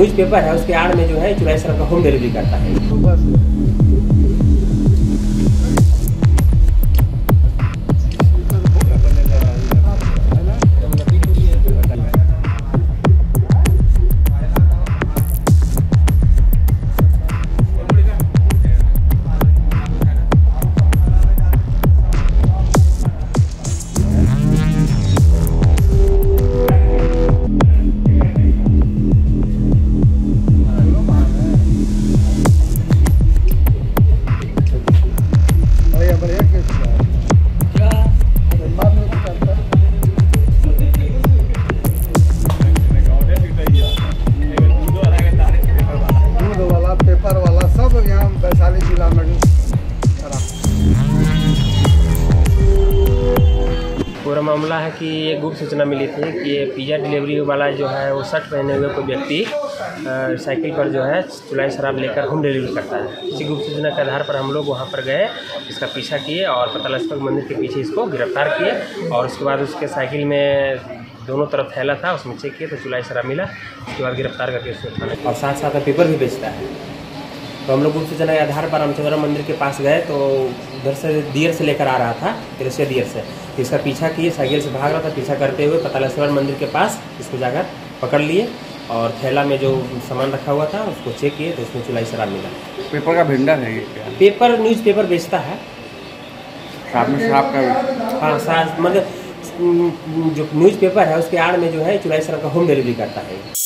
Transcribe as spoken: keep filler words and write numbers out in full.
News paper है उसके आड़ में जो है चौराहे सड़क का होम डिलीवरी करता है। पूरा मामला है कि ये गुप्त सूचना मिली थी कि ये पिज़्ज़ा डिलीवरी वाला जो है वो शर्ट पहने हुए कोई व्यक्ति साइकिल पर जो है चुलाई शराब लेकर होम डिलीवरी करता है। इसी गुप्त सूचना के आधार पर हम लोग वहाँ पर गए, इसका पीछा किए और पतालस्पक मंदिर के पीछे इसको गिरफ्तार किए और उसके बाद उसके साइकिल में दोनों तरफ फैला था, उसमें चेक किया तो चुलाई शराब मिला। उसके बाद गिरफ्तार करके उसको थाने और साथ साथ पेपर भी बेचता है। तो हम लोग गुप्त सूचना के आधार पर रामचंद्र मंदिर के पास गए तो उधर से दियर से लेकर आ रहा था, तिरछे दियर से इसका पीछा किए, साइकिल से भाग रहा था। पीछा करते हुए पतालेश्वर मंदिर के पास इसको जाकर पकड़ लिए और थैला में जो सामान रखा हुआ था उसको चेक किए तो उसमें चुलाई शराब मिला। पेपर का भेंडर है ये, पेपर न्यूज़ पेपर बेचता है साथ में शराब का। हाँ, साथ मतलब जो न्यूज़ पेपर है उसके आड़ में जो है चुलाई शराब का होम डिलीवरी करता है।